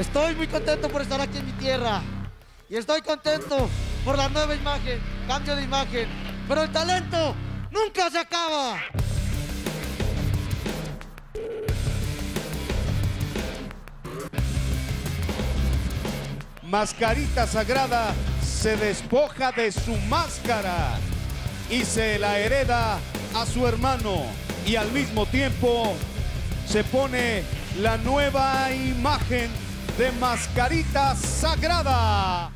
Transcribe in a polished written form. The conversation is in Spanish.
Estoy muy contento por estar aquí en mi tierra. Y estoy contento por la nueva imagen, cambio de imagen. Pero el talento nunca se acaba. Mascarita Sagrada se despoja de su máscara y se la hereda a su hermano, y al mismo tiempo se pone la nueva imagen de Mascarita Sagrada.